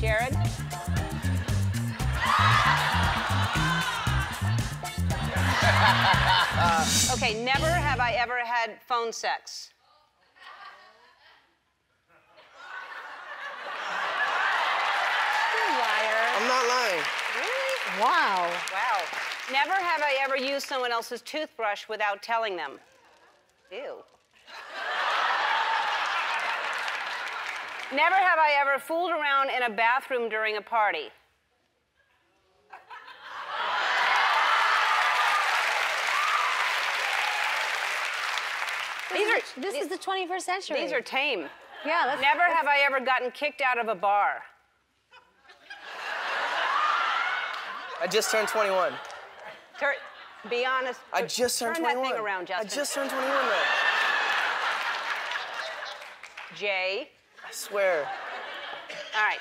Jared? Okay, never have I ever had phone sex. You liar. I'm not lying. Really? Wow. Wow. Never have I ever used someone else's toothbrush without telling them. Ew. Never have I ever fooled around in a bathroom during a party. This is the 21st century. These are tame. Yeah, that's... Never have I ever gotten kicked out of a bar. I just turned 21. Be honest. I just turned 21. Turn that thing around, Justin. I just turned 21, though. Jay. I swear. All right.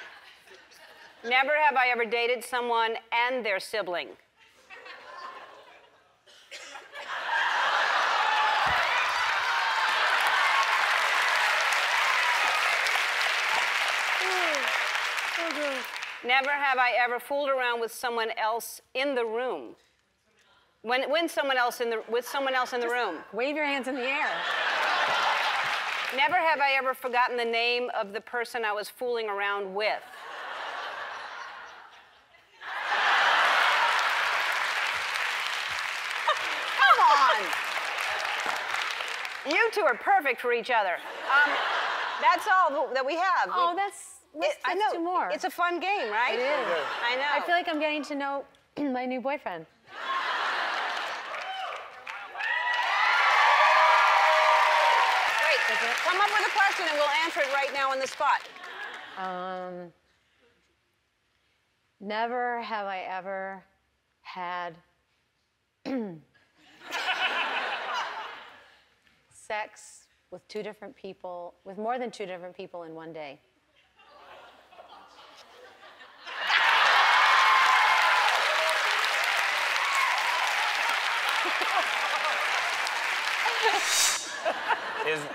Never have I ever dated someone and their sibling. Never have I ever fooled around with someone else in the room. With someone else in the room. Wave your hands in the air. Never have I ever forgotten the name of the person I was fooling around with. Come on! You two are perfect for each other. That's all that we have. Oh, let's do more. It's a fun game, right? It is. I know. I feel like I'm getting to know my new boyfriend. Come up with a question and we'll answer it right now on the spot. Never have I ever had sex with more than two different people in one day.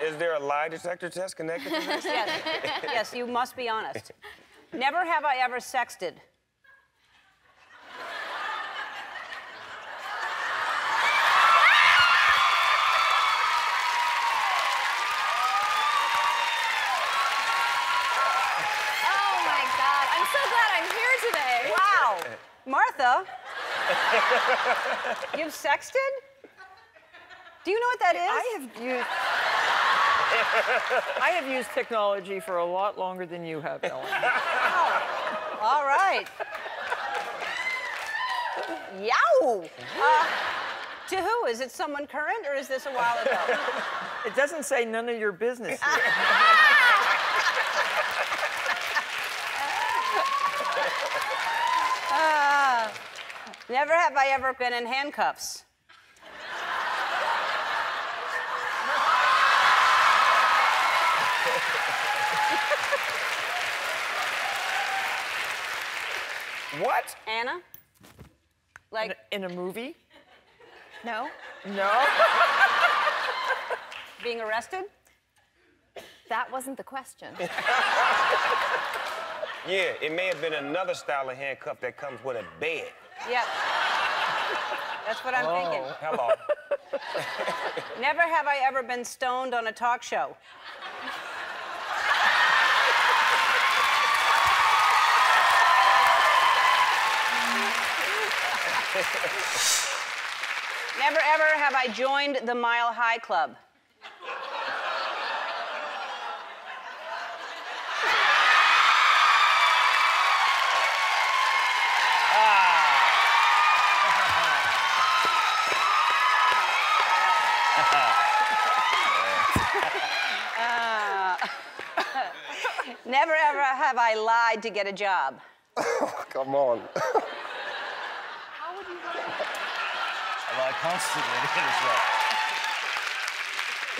Is there a lie detector test connected to this? Yes. Yes, you must be honest. Never have I ever sexted. Oh, my God. I'm so glad I'm here today. Wow. Martha, you've sexted? Do you know what that is? I have used technology for a lot longer than you have, Ellen. Oh, all right. Yow! To who? Is it someone current, or is this a while ago? It doesn't say none of your business. Never have I ever been in handcuffs. What? Anna? Like... In a movie? No. No? Being arrested? That wasn't the question. Yeah, it may have been another style of handcuff that comes with a bed. Yep. That's what I'm thinking. Hello. Never have I ever been stoned on a talk show. Never ever have I joined the Mile High Club. Never ever have I lied to get a job. Oh, come on. Constantly.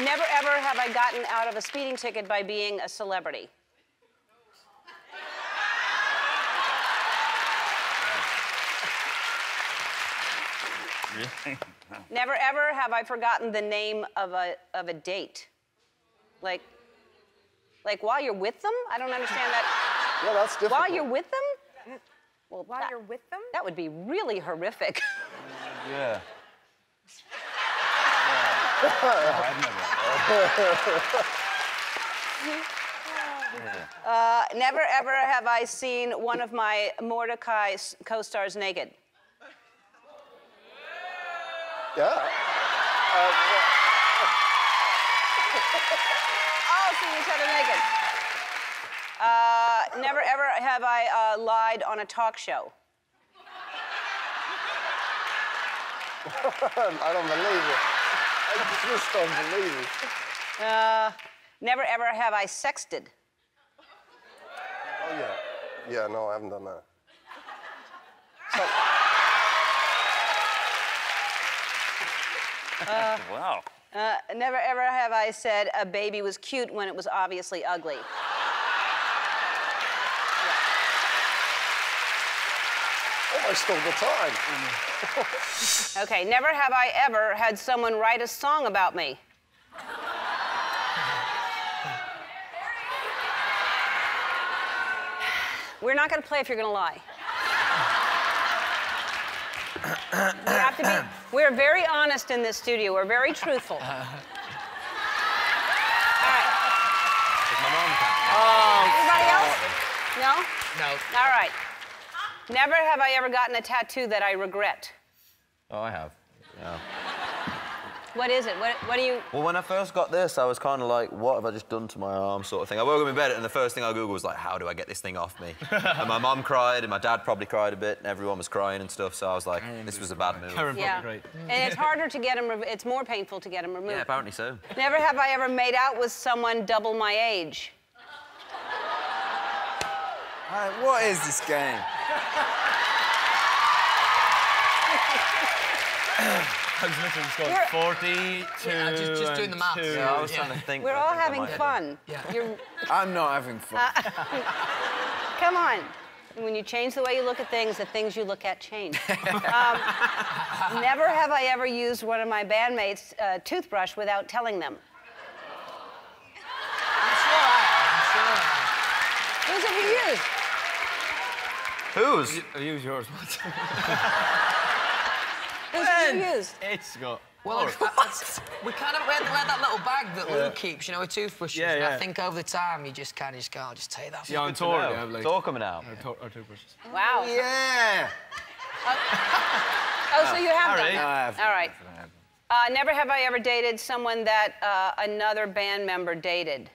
Never ever have I gotten out of a speeding ticket by being a celebrity. Really? No. Never ever have I forgotten the name of a date. Like while you're with them? I don't understand that. Yeah, that's difficult. While you're with them? Well, while you're with them? That would be really horrific. Yeah. No, I've never. Never ever have I seen one of my Mordecai co-stars naked. Yeah. All seen each other naked. Never ever have I lied on a talk show. I don't believe it. I just don't believe it. Never ever have I sexted. Oh, yeah. Yeah, no, I haven't done that. Wow. Never ever have I said a baby was cute when it was obviously ugly. Almost all the time. Okay, never have I ever had someone write a song about me. We're not gonna play if you're gonna lie. We have to be, we're very honest in this studio. We're very truthful. All right. My mom comes. Oh. Anybody else? No? No. All right. Never have I ever gotten a tattoo that I regret. Oh, I have. Yeah. What is it? What do you... Well, when I first got this, I was kind of like, what have I just done to my arm sort of thing. I woke up in bed and the first thing I Googled was like, how do I get this thing off me? And my mum cried and my dad probably cried a bit and everyone was crying and stuff, so I was like, this was a bad move. Yeah. And it's harder to get them, it's more painful to get them removed. Yeah, apparently so. Never have I ever made out with someone double my age. All right, what is this game? I've 42. Yeah, just doing the maths. Yeah, I was trying to think. We're all having fun. Yeah. I'm not having fun. Come on. When you change the way you look at things, the things you look at change. Never have I ever used one of my bandmates' toothbrush without telling them. I'm sure. Who's it you used? Whose? I use yours once. Whose did you use? It's Scott. Well, we kind of read that little bag that Lou keeps, you know, with toothbrushes. Yeah, yeah. And I think over the time, you just kind of just go, I'll just take that. Yeah, I'm torn. Yeah, like, it's all coming out. Yeah. Our toothbrushes. Wow. Yeah. Oh, so you have done that. I have. All right. Never have I ever dated someone that another band member dated.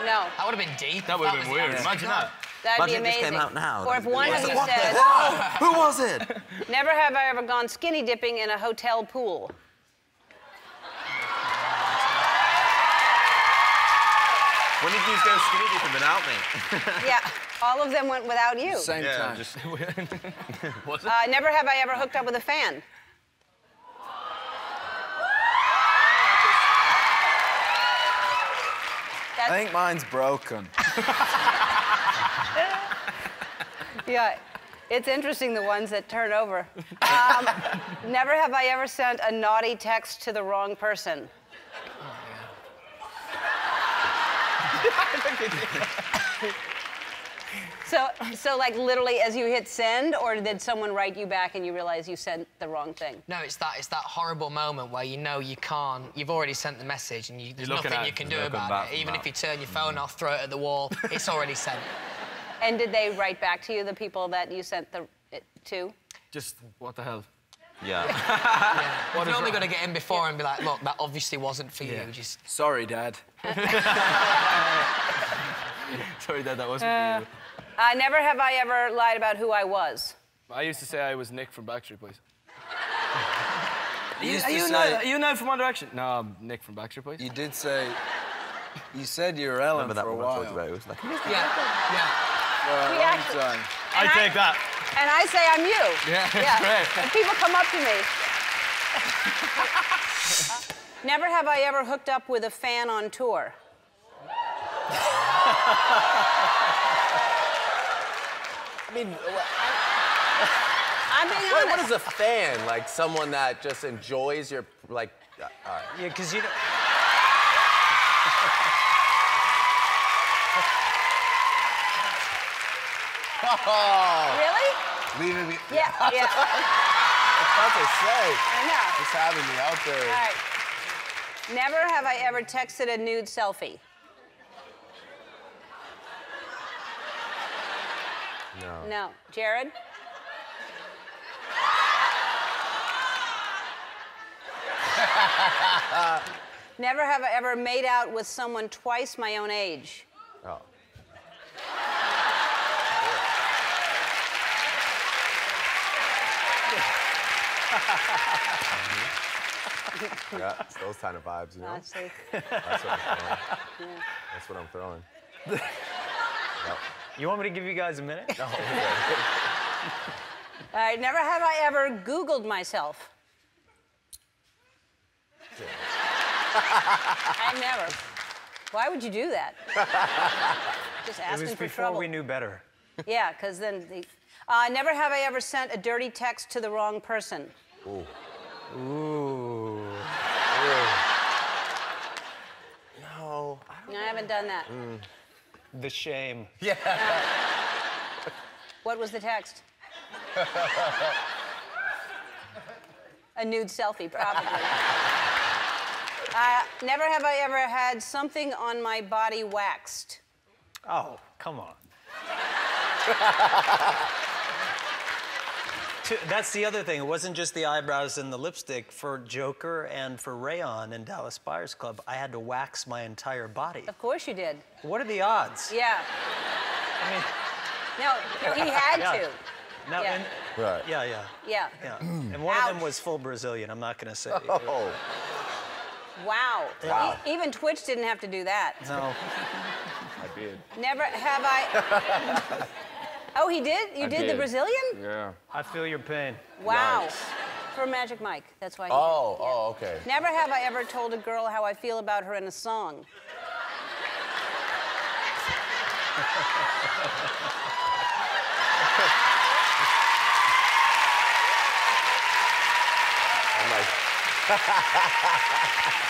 No. That would have been deep. That would have been weird. Imagine that. That'd be amazing. Just came out now. Or if one of you said... Whoa! Who was it? Never have I ever gone skinny dipping in a hotel pool. When did you go skinny dipping without me? Yeah, all of them went without you. Same time. Just... never have I ever hooked up with a fan. That's... I think mine's broken. Yeah, it's interesting, the ones that turn over. Never have I ever sent a naughty text to the wrong person. Oh, yeah. So, like, literally, as you hit send, or did someone write you back and you realize you sent the wrong thing? No, it's that horrible moment where you know you can't. You've already sent the message, and there's nothing you can do about it. Even if you turn your phone off, throw it at the wall, it's already sent. And did they write back to you, the people that you sent it to? Just what the hell? Yeah. Yeah. You've only got to get in before and be like, look, that obviously wasn't for you. Just sorry, Dad. Sorry, Dad, that wasn't for you. Never have I ever lied about who I was. I used to say I was Nick from Backstreet Boys. Are you from One Direction? No, I'm Nick from Backstreet Boys. You did say... You said you were Ellen for a while. Remember that one I talked about? It was like... Yeah. Yeah. For a long time. I take that. And I say I'm you. Yeah, it's great. And people come up to me. Never have I ever hooked up with a fan on tour. I mean, I'm being honest. What is a fan? Like someone that just enjoys your, like, all right. Yeah, because you don't... Oh. Really? Leave it. Yeah, yeah. That's what to say. I know. Just having me out there. All right. Never have I ever texted a nude selfie. No. No. Jared? Never have I ever made out with someone twice my own age. Oh. Mm-hmm. Yeah, it's those kind of vibes, you know? I see. That's what I'm throwing. Yeah. That's what I'm throwing. Yep. You want me to give you guys a minute? No. All right, never have I ever Googled myself. Yeah. I've never. Why would you do that? Just asking for trouble. It was before we knew better. Yeah, because then... never have I ever sent a dirty text to the wrong person. Ooh. Ooh. No. I haven't done that. Mm. The shame. Yeah. What was the text? A nude selfie, probably. Never have I ever had something on my body waxed. Oh, come on. That's the other thing. It wasn't just the eyebrows and the lipstick. For Joker and for Rayon and Dallas Buyers Club, I had to wax my entire body. Of course you did. What are the odds? Yeah. I mean... No, he had to. No, yeah. And, right. Yeah, yeah. Yeah. Yeah. And one of them was full Brazilian. I'm not going to say. Oh. Wow. Wow. Even Twitch didn't have to do that. No. I did. Never have I... Oh, he did? You did the Brazilian? Yeah. I feel your pain. Wow. Nice. For Magic Mike. That's why he did. Yeah. Oh, okay. Never have I ever told a girl how I feel about her in a song. I'm like...